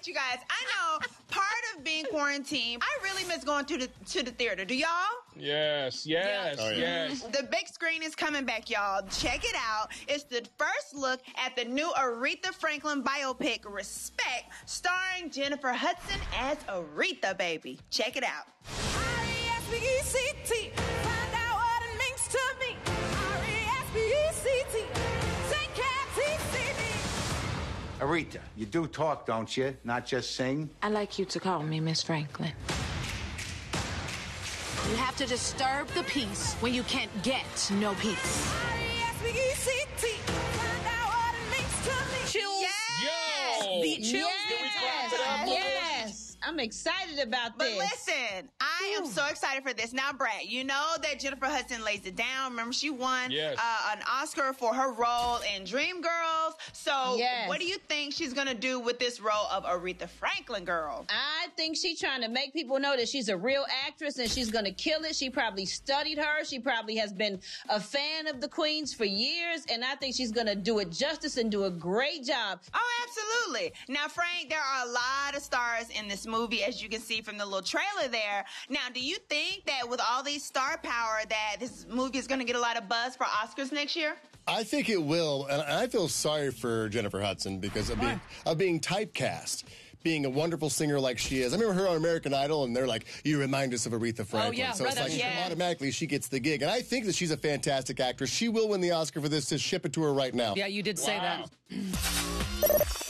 right, you guys. I know part of being quarantined, I really miss going to the theater. Do y'all? Yes. Oh, yeah. Yes. The big screen is coming back, y'all. Check it out. It's the first look at the new Aretha Franklin biopic, Respect, starring Jennifer Hudson as Aretha, baby. Check it out. R-E-S-P-E-C-T. Find out what it means to me. R-E-S-P-E-C-T. Take care, T-C-B. Aretha, you do talk, don't you? Not just sing? I'd like you to call me Miss Franklin. You have to disturb the peace when you can't get no peace. R-E-S-P-E-C-T. Find out what it means to me. Chills. Yes. Yo. The chills. Yes. Yes. I'm excited about this. But listen, I am so excited for this. Now, Brad, you know that Jennifer Hudson lays it down. Remember, she won an Oscar for her role in Dreamgirls. So what do you think she's going to do with this role of Aretha Franklin, girl? I think she's trying to make people know that she's a real actress and she's going to kill it. She probably studied her. She probably has been a fan of the Queens for years, and I think she's going to do it justice and do a great job. Oh, absolutely. Now, Frank, there are a lot of stars in this movie, as you can see from the little trailer there. Now, do you think that with all these star power that this movie is going to get a lot of buzz for Oscars next year? I think it will, and I feel sorry for Jennifer Hudson because of being typecast. Being a wonderful singer like she is. I remember her on American Idol, and they're like, you remind us of Aretha Franklin. Oh, yeah, so it's like automatically she gets the gig. And I think that she's a fantastic actress. She will win the Oscar for this. Just ship it to her right now. Yeah, you did say that.